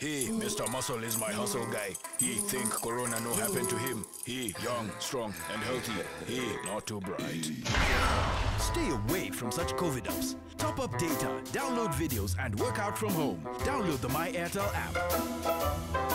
He, Mr. Muscle is my hustle guy. He think corona no happen to him. He, young, strong, and healthy. He, not too bright. Stay away from such COVID ups. Top up data, download videos, and work out from home. Download the My Airtel app.